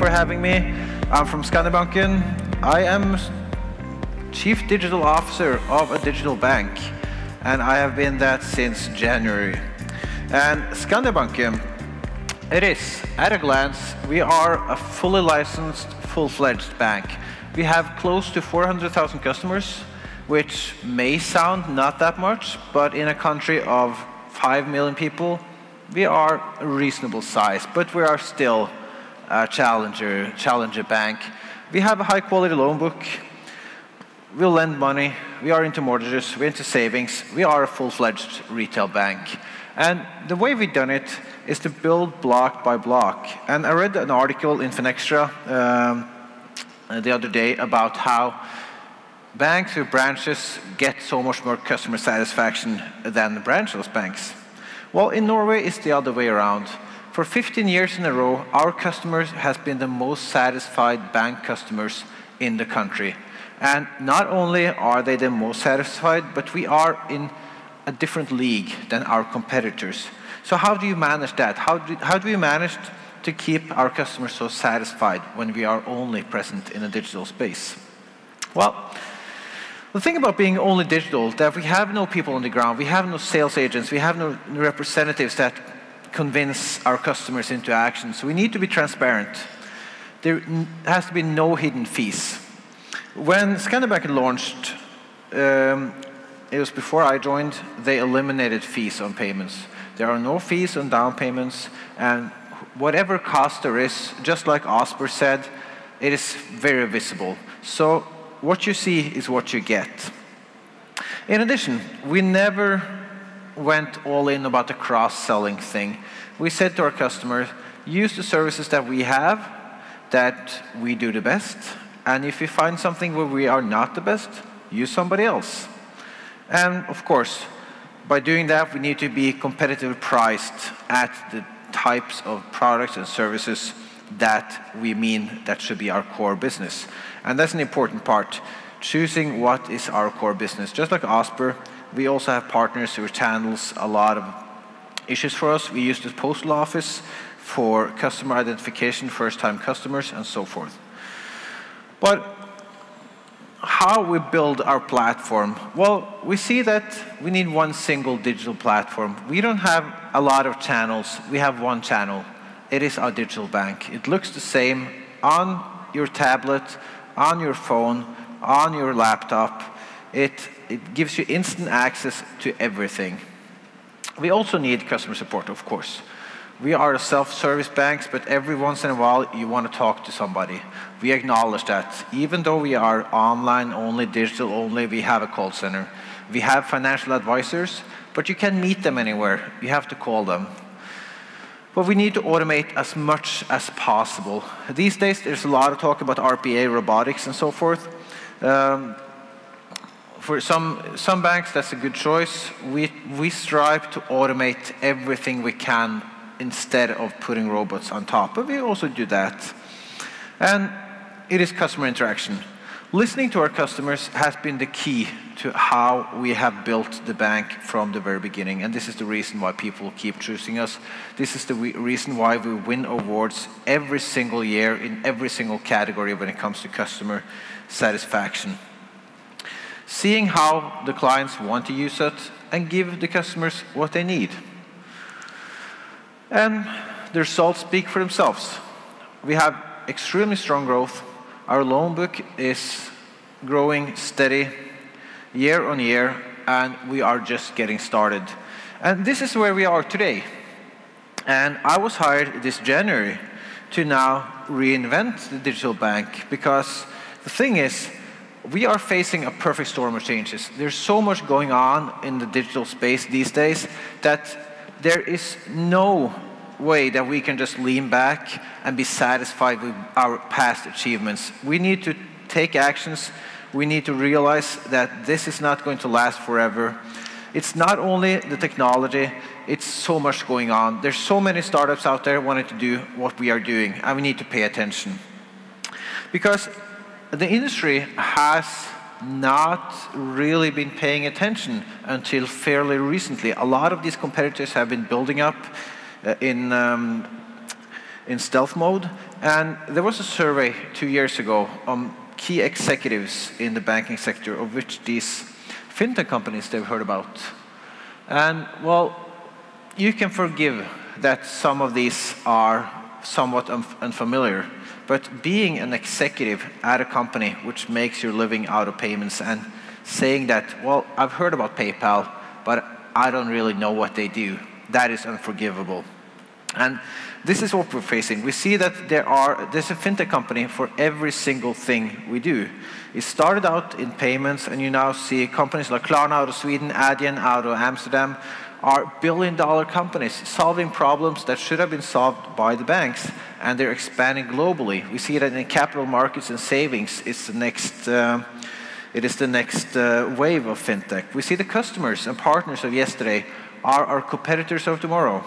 for having me. I'm from Skandiabanken. I am Chief Digital Officer of a digital bank, and I have been that since January. And Skandiabanken, it is, at a glance, we are a fully licensed, full-fledged bank. We have close to 400,000 customers, which may sound not that much, but in a country of 5 million people, we are a reasonable size, but we are still a challenger bank. We have a high-quality loan book. We lend money. We are into mortgages. We're into savings. We are a full-fledged retail bank. And the way we've done it is to build block by block. And I read an article in FinExtra the other day about how banks with branches get so much more customer satisfaction than branchless banks. Well, in Norway, it's the other way around. For 15 years in a row, our customers has been the most satisfied bank customers in the country. And not only are they the most satisfied, but we are in a different league than our competitors. So how do you manage that? How do we manage to keep our customers so satisfied when we are only present in a digital space? Well, the thing about being only digital, that we have no people on the ground, we have no sales agents, we have no representatives that convince our customers into action. So we need to be transparent. There has to be no hidden fees. When Skandiabanken launched, it was before I joined, they eliminated fees on payments. There are no fees on down payments, and whatever cost there is, just like Osper said, it is very visible. So what you see is what you get. In addition, we never went all in about the cross-selling thing. We said to our customers, use the services that we have, that we do the best, and if you find something where we are not the best, use somebody else. And of course, by doing that, we need to be competitively priced at the types of products and services that we mean that should be our core business. And that's an important part, choosing what is our core business. Just like Osper, we also have partners who handles a lot of issues for us. We use the postal office for customer identification, first-time customers, and so forth. But how we build our platform? Well, we see that we need one single digital platform. We don't have a lot of channels. We have one channel. It is our digital bank. It looks the same on your tablet, on your phone, on your laptop. It gives you instant access to everything. We also need customer support, of course. We are a self-service bank, but every once in a while you want to talk to somebody. We acknowledge that. Even though we are online only, digital only, we have a call center. We have financial advisors, but you can meet them anywhere. You have to call them. But we need to automate as much as possible. These days, there's a lot of talk about RPA, robotics, and so forth. For some banks, that's a good choice. We strive to automate everything we can instead of putting robots on top. But we also do that. And it is customer interaction. Listening to our customers has been the key to how we have built the bank from the very beginning. And this is the reason why people keep choosing us. This is the reason why we win awards every single year in every single category when it comes to customer satisfaction. Seeing how the clients want to use it and give the customers what they need. And the results speak for themselves. We have extremely strong growth. Our loan book is growing steady year on year, and we are just getting started. And this is where we are today. And I was hired this January to now reinvent the digital bank, because the thing is, we are facing a perfect storm of changes. There's so much going on in the digital space these days that there is no way that we can just lean back and be satisfied with our past achievements. We need to take actions. We need to realize that this is not going to last forever. It's not only the technology, it's so much going on. There's so many startups out there wanting to do what we are doing, and we need to pay attention. Because the industry has not really been paying attention until fairly recently. A lot of these competitors have been building up in stealth mode. And there was a survey 2 years ago on key executives in the banking sector, of which these fintech companies they've heard about. And well, you can forgive that some of these are somewhat unfamiliar, but being an executive at a company which makes your living out of payments and saying that, well, I've heard about PayPal, but I don't really know what they do, that is unforgivable. And this is what we're facing. We see that there's a fintech company for every single thing we do. It started out in payments, and you now see companies like Klarna out of Sweden, Adyen out of Amsterdam, are billion-dollar companies solving problems that should have been solved by the banks, and they're expanding globally. We see that in capital markets and savings, it's the next, wave of fintech. We see the customers and partners of yesterday are our competitors of tomorrow.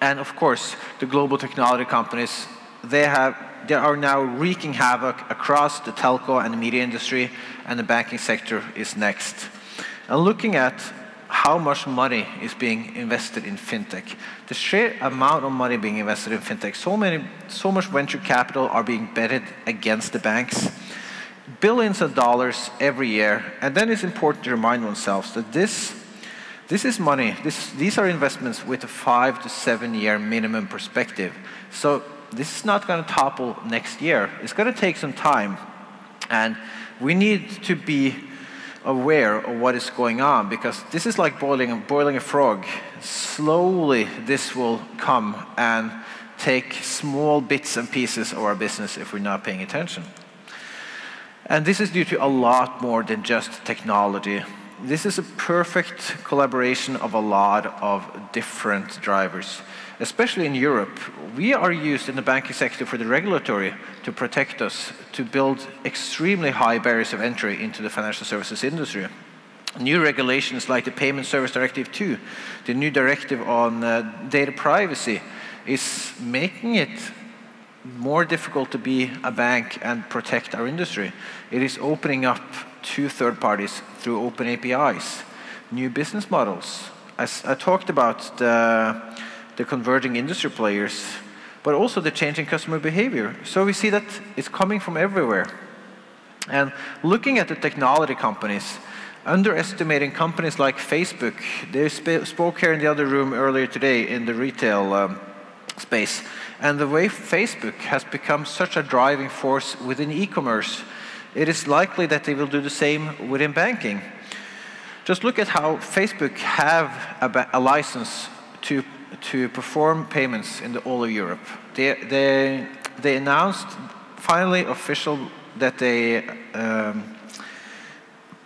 And of course, the global technology companies, they are now wreaking havoc across the telco and the media industry, and the banking sector is next. And looking at how much money is being invested in fintech. The sheer amount of money being invested in fintech, so much venture capital are being betted against the banks. Billions of dollars every year. And then it's important to remind ourselves that this is money. These are investments with a 5 to 7 year minimum perspective. So this is not going to topple next year. It's going to take some time. And we need to be aware of what is going on, because this is like boiling a frog. Slowly this will come and take small bits and pieces of our business if we're not paying attention. And this is due to a lot more than just technology. This is a perfect collaboration of a lot of different drivers. Especially in Europe, we are used in the banking sector for the regulatory to protect us, to build extremely high barriers of entry into the financial services industry. New regulations like the Payment Services Directive II, the new directive on data privacy, is making it more difficult to be a bank and protect our industry. It is opening up to third parties through open APIs, new business models. As I talked about the converging industry players, but also the changing customer behavior. So we see that it's coming from everywhere. And looking at the technology companies, underestimating companies like Facebook, they spoke here in the other room earlier today in the retail space, and the way Facebook has become such a driving force within e-commerce, it is likely that they will do the same within banking. Just look at how Facebook have a license to perform payments in all of Europe. They announced finally official that they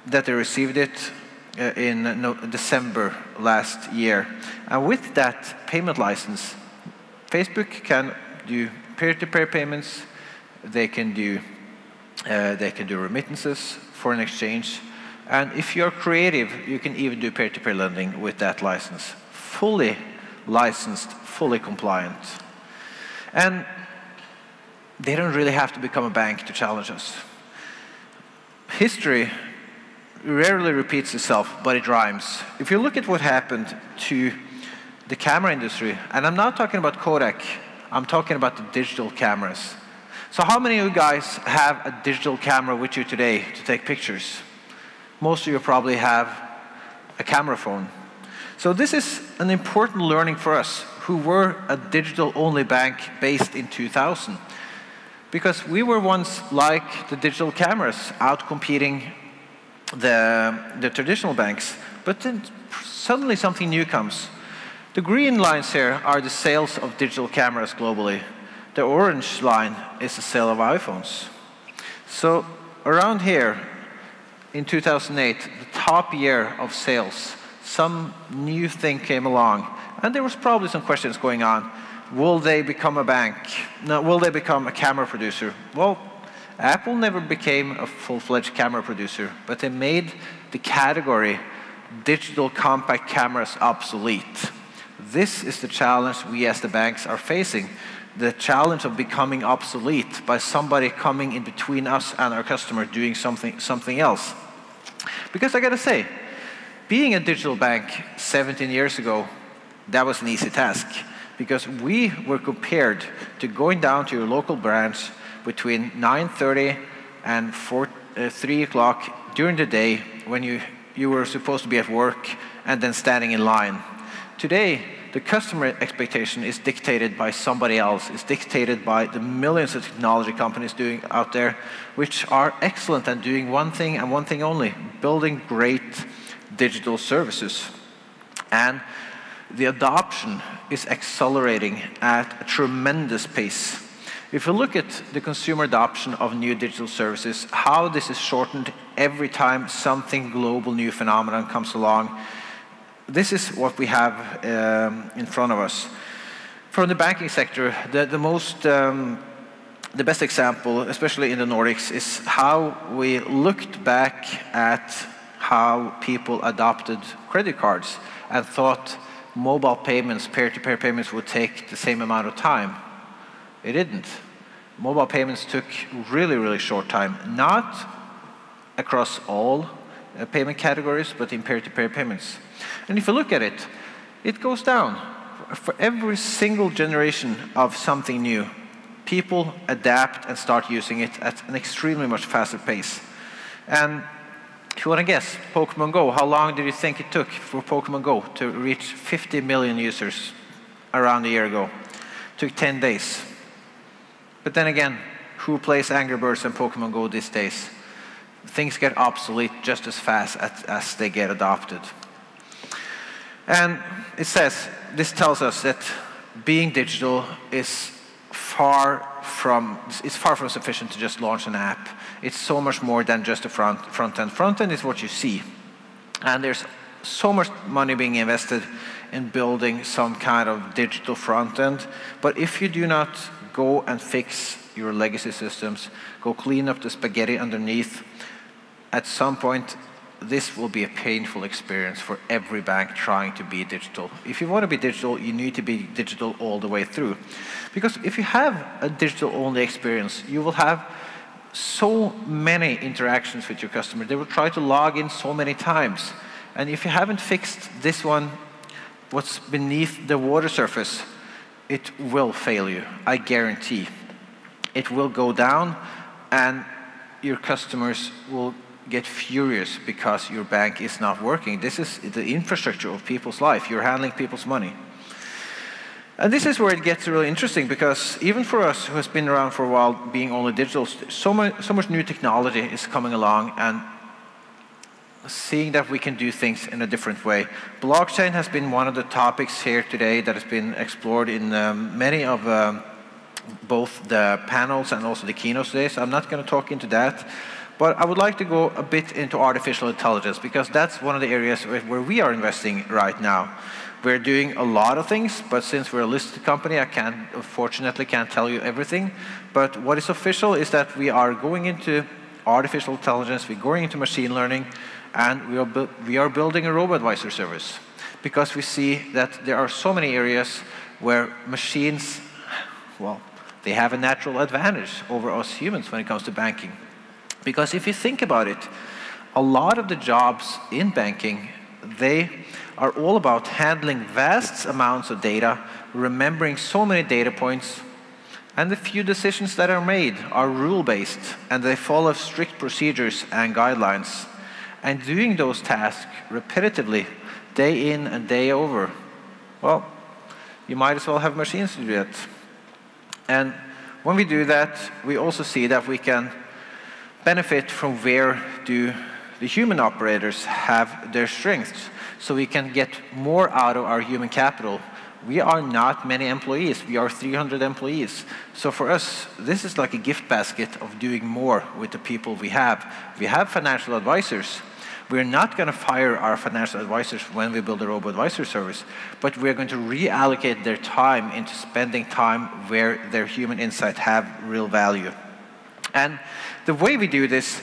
received it in December last year. And with that payment license, Facebook can do peer-to-peer payments. They can do remittances, foreign exchange, and if you're creative, you can even do peer-to-peer lending with that license. Fully licensed, fully compliant. And they don't really have to become a bank to challenge us. History rarely repeats itself, but it rhymes. If you look at what happened to the camera industry, and I'm not talking about Kodak, I'm talking about the digital cameras. So how many of you guys have a digital camera with you today to take pictures? Most of you probably have a camera phone. So this is an important learning for us who were a digital-only bank based in 2000. Because we were once like the digital cameras, out-competing the traditional banks. But then suddenly something new comes. The green lines here are the sales of digital cameras globally. The orange line is the sale of iPhones. So around here, in 2008, the top year of sales, some new thing came along, and there was probably some questions going on. Will they become a bank? No, will they become a camera producer? Well, Apple never became a full-fledged camera producer, but they made the category digital compact cameras obsolete. This is the challenge we as the banks are facing, the challenge of becoming obsolete by somebody coming in between us and our customer doing something else. Because I gotta say, being a digital bank 17 years ago, that was an easy task. because we were compared to going down to your local branch between 9:30 and 3 o'clock during the day when you were supposed to be at work and then standing in line. Today, the customer expectation is dictated by somebody else. It's dictated by the millions of technology companies doing out there, which are excellent at doing one thing and one thing only, building great digital services. And the adoption is accelerating at a tremendous pace. If you look at the consumer adoption of new digital services, how this is shortened every time something global new phenomenon comes along, this is what we have in front of us. From the banking sector, the best example, especially in the Nordics, is how we looked back at how people adopted credit cards and thought mobile payments, peer-to-peer payments would take the same amount of time. It didn't. Mobile payments took really, really short time, not across all payment categories, but in peer-to-peer payments. And if you look at it, it goes down. For every single generation of something new, people adapt and start using it at an extremely much faster pace. And if you want to guess, Pokemon Go, how long did you think it took for Pokemon Go to reach 50 million users around a year ago? It took 10 days. But then again, who plays Angry Birds and Pokemon Go these days? Things get obsolete just as fast as they get adopted. And it says, this tells us that being digital is far from sufficient to just launch an app. It's so much more than just a front end. Front end is what you see. And there's so much money being invested in building some kind of digital front end. But if you do not go and fix your legacy systems, go clean up the spaghetti underneath, at some point, this will be a painful experience for every bank trying to be digital. If you want to be digital, you need to be digital all the way through. Because if you have a digital-only experience, you will have so many interactions with your customer. They will try to log in so many times. And if you haven't fixed this one, what's beneath the water surface, it will fail you, I guarantee. It will go down, and your customers will get furious because your bank is not working. This is the infrastructure of people's life. You're handling people's money. And this is where it gets really interesting, because even for us who has been around for a while being only digital, so much new technology is coming along and seeing that we can do things in a different way. Blockchain has been one of the topics here today that has been explored in many of both the panels and also the keynotes today, so I'm not going to talk into that. But I would like to go a bit into artificial intelligence, because that's one of the areas where we are investing right now. We're doing a lot of things, but since we're a listed company, I unfortunately can't tell you everything. But what is official is that we are going into artificial intelligence, we're going into machine learning, and we are building a robo-advisor service, because we see that there are so many areas where machines, well, they have a natural advantage over us humans when it comes to banking. Because if you think about it, a lot of the jobs in banking, they are all about handling vast amounts of data, remembering so many data points, and the few decisions that are made are rule-based, and they follow strict procedures and guidelines. And doing those tasks repetitively, day in and day over, well, you might as well have machines to do that. And when we do that, we also see that we can benefit from where do the human operators have their strengths, so we can get more out of our human capital. We are not many employees, we are 300 employees. So for us, this is like a gift basket of doing more with the people we have. We have financial advisors. We're not going to fire our financial advisors when we build a robo-advisory service, but we're going to reallocate their time into spending time where their human insight have real value. And the way we do this,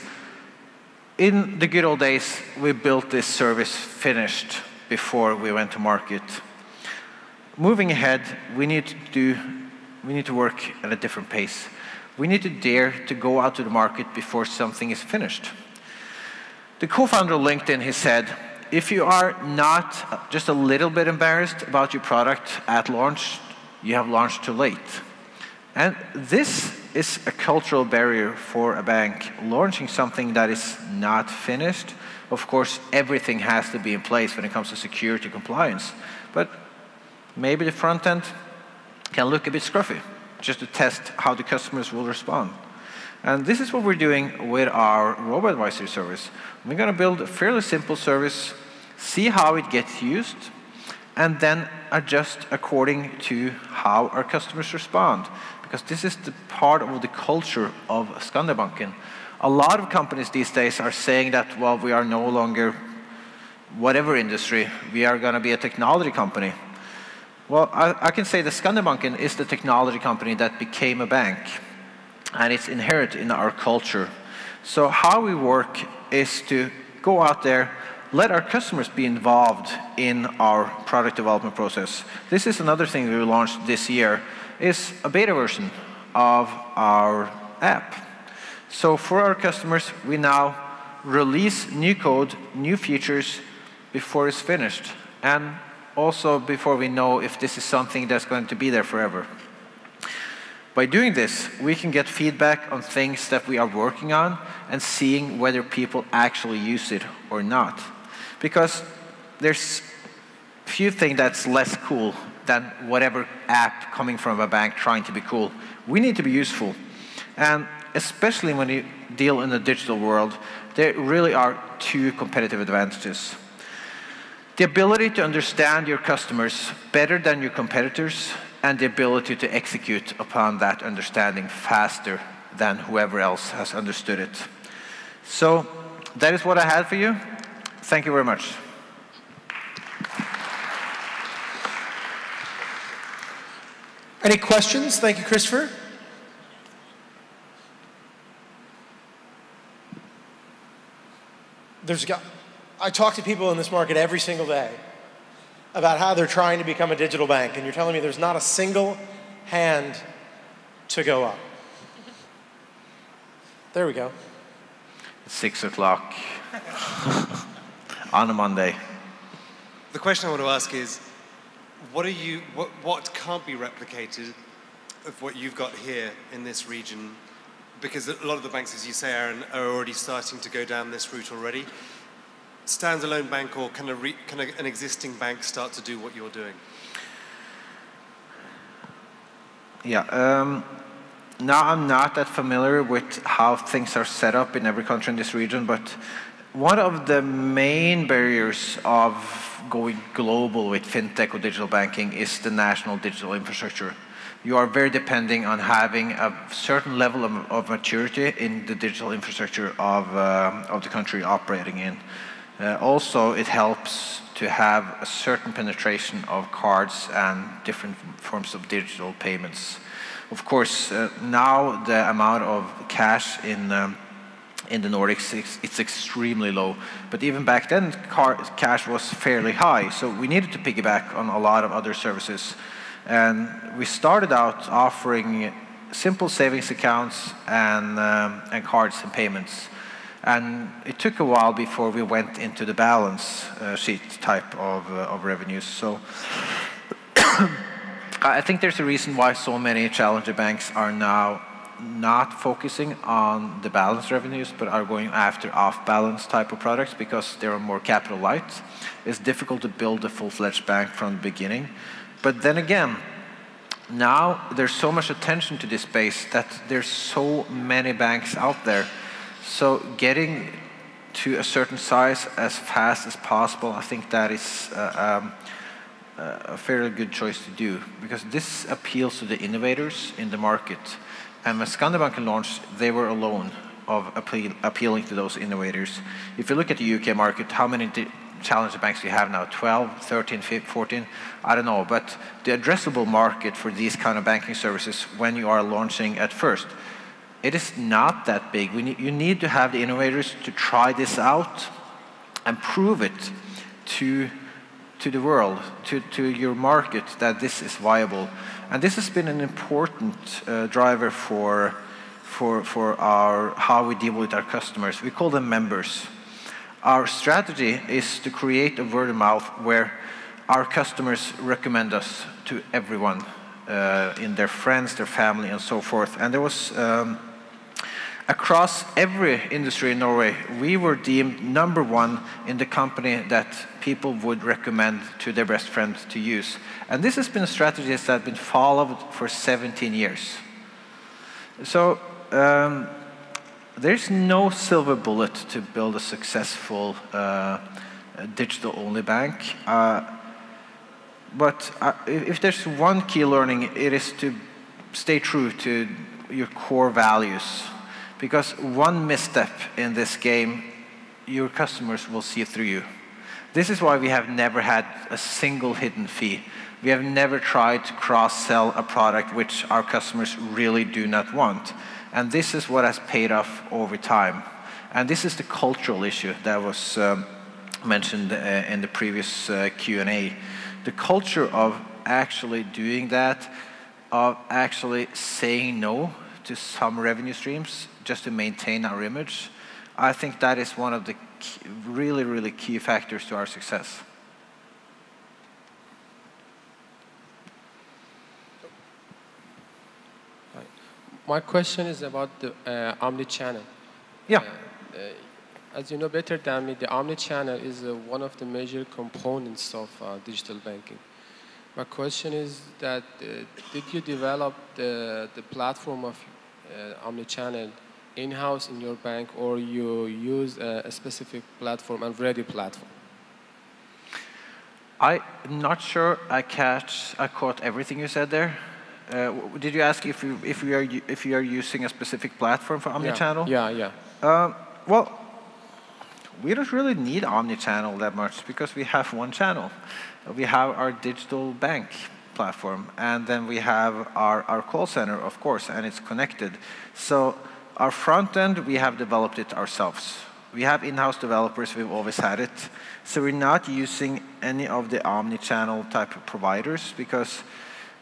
in the good old days, we built this service finished before we went to market. Moving ahead, we need to work at a different pace. We need to dare to go out to the market before something is finished. The co-founder of LinkedIn, he said, if you are not just a little bit embarrassed about your product at launch, you have launched too late. And this is a cultural barrier for a bank launching something that is not finished. Of course, everything has to be in place when it comes to security compliance, but maybe the front end can look a bit scruffy just to test how the customers will respond. And this is what we're doing with our robo-advisory service. We're going to build a fairly simple service, see how it gets used, and then adjust according to how our customers respond. Because this is the part of the culture of Skandiabanken. A lot of companies these days are saying that, well, we are no longer whatever industry, we are going to be a technology company. Well, I can say that Skandiabanken is the technology company that became a bank, and it's inherent in our culture. So how we work is to go out there, let our customers be involved in our product development process. This is another thing we launched this year, is a beta version of our app. So for our customers, we now release new code, new features before it's finished. And also before we know if this is something that's going to be there forever. By doing this, we can get feedback on things that we are working on and seeing whether people actually use it or not. Because there's few things that's less cool than whatever app coming from a bank trying to be cool. We need to be useful. And especially when you deal in the digital world, there really are two competitive advantages. The ability to understand your customers better than your competitors, and the ability to execute upon that understanding faster than whoever else has understood it. So that is what I had for you. Thank you very much. Any questions? Thank you, Christopher. There's a guy. I talk to people in this market every single day about how they're trying to become a digital bank, and you're telling me there's not a single hand to go up. There we go. It's 6 o'clock on a Monday. The question I want to ask is, what can't be replicated of what you've got here in this region? Because a lot of the banks, as you say, Aaron, are already starting to go down this route already. Standalone bank, or can an existing bank start to do what you're doing? Yeah, now I'm not that familiar with how things are set up in every country in this region, but one of the main barriers of going global with fintech or digital banking is the national digital infrastructure. You are very depending on having a certain level of maturity in the digital infrastructure of the country you're operating in. Also, it helps to have a certain penetration of cards and different forms of digital payments. Of course, now the amount of cash in the Nordics, it's extremely low. But even back then, cash was fairly high. So we needed to piggyback on a lot of other services. And we started out offering simple savings accounts and cards and payments. And it took a while before we went into the balance sheet type of revenues. So I think there's a reason why so many challenger banks are now not focusing on the balance revenues, but are going after off-balance type of products because they are more capital light. It's difficult to build a full-fledged bank from the beginning. But then again, now there's so much attention to this space that there's so many banks out there. So getting to a certain size as fast as possible, I think that is a fairly good choice to do, because this appeals to the innovators in the market. And when Skandiabanken launched, they were alone of appealing to those innovators. If you look at the UK market, how many challenger banks do you have now? 12, 13, 15, 14? I don't know, but the addressable market for these kind of banking services when you are launching at first, it is not that big. You need to have the innovators to try this out and prove it to the world, to your market, that this is viable. And this has been an important driver for how we deal with our customers. We call them members. Our strategy is to create a word of mouth where our customers recommend us to everyone. in their friends, their family, and so forth. And there was, across every industry in Norway, we were deemed number one in the company that people would recommend to their best friends to use. And this has been a strategy that's been followed for 17 years. So there's no silver bullet to build a successful digital-only bank. But if there's one key learning, it is to stay true to your core values. Because one misstep in this game, your customers will see through you. This is why we have never had a single hidden fee. We have never tried to cross-sell a product which our customers really do not want. And this is what has paid off over time. And this is the cultural issue that was mentioned in the previous Q&A. The culture of actually doing that, of actually saying no to some revenue streams just to maintain our image, I think that is one of the key, really, really key factors to our success. My question is about the omni-channel. Yeah. As you know better than me, the omni-channel is one of the major components of digital banking. My question is that did you develop the platform of omni-channel in-house in your bank, or you use a specific platform, a ready platform? I'm not sure I caught everything you said there. Did you ask if you are using a specific platform for omnichannel? Yeah, yeah. Well, we don't really need omnichannel that much because we have one channel. We have our digital bank platform, and then we have our call center, of course, and it's connected. So our front end, we have developed it ourselves. We have in-house developers. We've always had it. So we're not using any of the omnichannel type of providers because.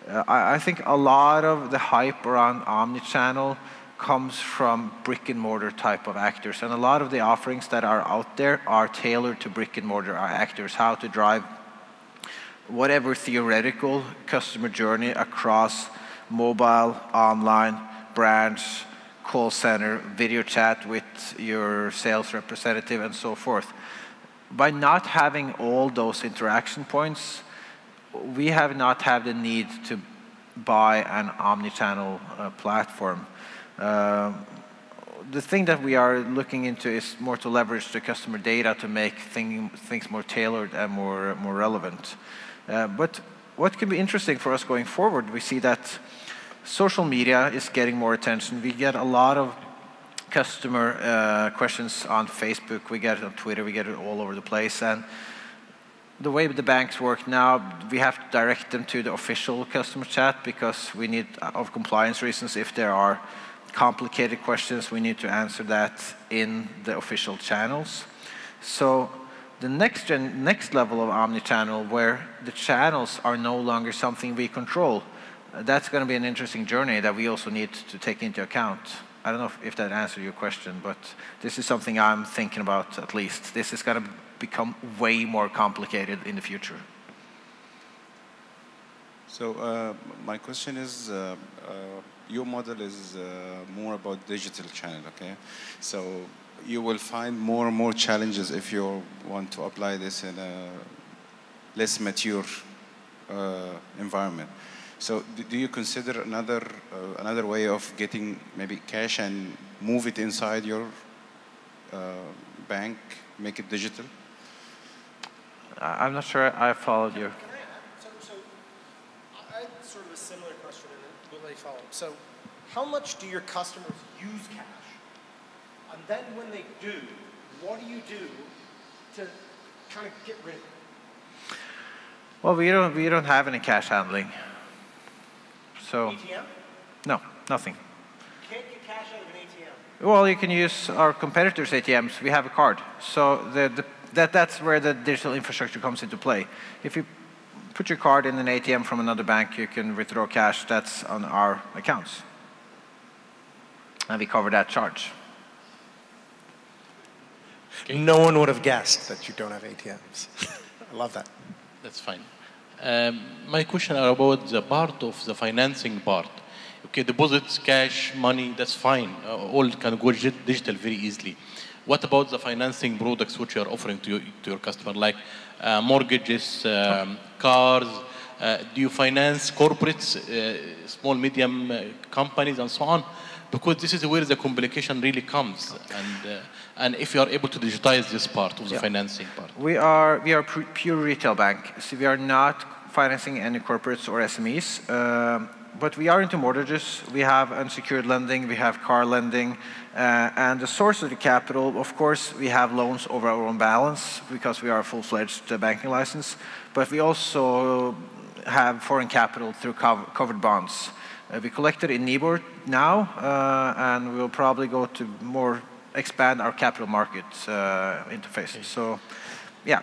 I think a lot of the hype around omnichannel comes from brick-and-mortar type of actors. And a lot of the offerings that are out there are tailored to brick-and-mortar actors, how to drive whatever theoretical customer journey across mobile, online, branch, call center, video chat with your sales representative, and so forth. By not having all those interaction points, we have not had the need to buy an omnichannel platform. The thing that we are looking into is more to leverage the customer data to make things more tailored and more relevant. But what could be interesting for us going forward, we see that social media is getting more attention. We get a lot of customer questions on Facebook. We get it on Twitter. We get it all over the place. And the way the banks work now, we have to direct them to the official customer chat because we need, of compliance reasons, if there are complicated questions, we need to answer that in the official channels. So the next level of omnichannel, where the channels are no longer something we control, that's going to be an interesting journey that we also need to take into account. I don't know if that answered your question, but this is something I'm thinking about at least. This is going to become way more complicated in the future. So my question is, your model is more about digital channel, okay? So you will find more and more challenges if you want to apply this in a less mature environment. So do you consider another way of getting maybe cash and move it inside your bank, make it digital? I'm not sure I followed you. So I had sort of a similar question and it really followed. So how much do your customers use cash? And then when they do, what do you do to kind of get rid of it? Well, we don't have any cash handling. So, ATM? No, nothing. You can't get cash out of an ATM? Well, you can use our competitors' ATMs. We have a card. So that's where the digital infrastructure comes into play. If you put your card in an ATM from another bank, you can withdraw cash. That's on our accounts. And we cover that charge. No one would have guessed that you don't have ATMs. I love that. That's fine. My question are about the part of the financing part. Okay, deposits, cash, money, that's fine. All can go digital very easily. What about the financing products which you are offering to your customer, like mortgages, cars? Do you finance corporates, small, medium companies, and so on? Because this is where the complication really comes. And if you are able to digitize this part of the financing part. We are pure retail bank. So we are not financing any corporates or SMEs. But we are into mortgages, we have unsecured lending, we have car lending, and the source of the capital, of course, we have loans over our own balance because we are a full-fledged banking license, but we also have foreign capital through covered bonds. We collected in Nibor now, and we'll probably go to more, expand our capital market interfaces. Okay. So, yeah.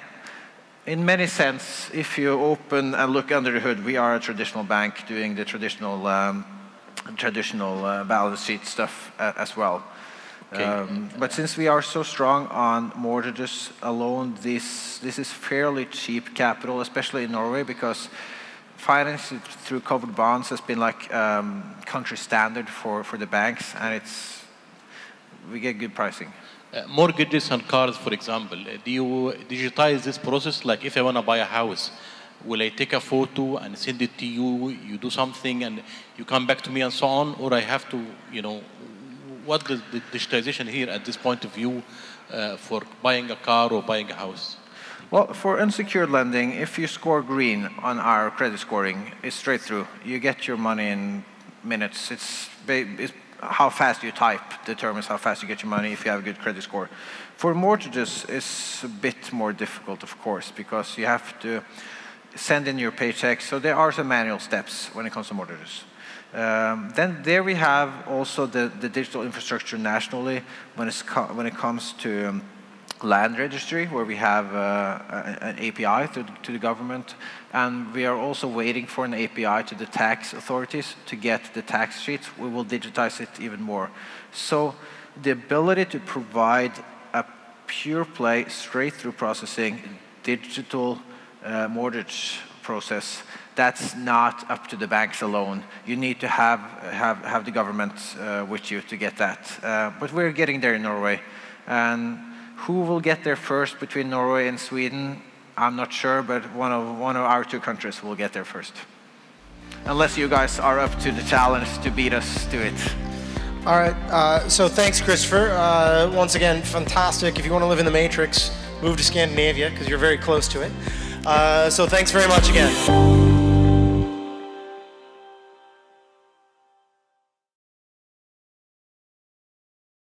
In many sense, if you open and look under the hood, we are a traditional bank doing the traditional, balance sheet stuff as well. Okay. But since we are so strong on mortgages alone, this is fairly cheap capital, especially in Norway, because financing through covered bonds has been like country standard for the banks, and we get good pricing. Mortgages and cars, for example, do you digitize this process? Like if I want to buy a house, will I take a photo and send it to you, you do something and you come back to me and so on, or I have to, you know, what does the digitization here at this point of view for buying a car or buying a house? Well, for unsecured lending, if you score green on our credit scoring, it's straight through. You get your money in minutes. It's how fast you type determines how fast you get your money if you have a good credit score. For mortgages, it's a bit more difficult, of course, because you have to send in your paycheck. So there are some manual steps when it comes to mortgages. Then there we have also the digital infrastructure nationally when it comes to land registry, where we have an API to the government, and we are also waiting for an API to the tax authorities to get the tax sheets. We will digitize it even more. So the ability to provide a pure play, straight through processing, digital mortgage process, that's not up to the banks alone. You need to have the government with you to get that. But we're getting there in Norway. And who will get there first between Norway and Sweden? I'm not sure, but one of our two countries will get there first. Unless you guys are up to the challenge to beat us to it. All right, so thanks, Christopher. Once again, fantastic. If you want to live in the Matrix, move to Scandinavia, because you're very close to it. So thanks very much again.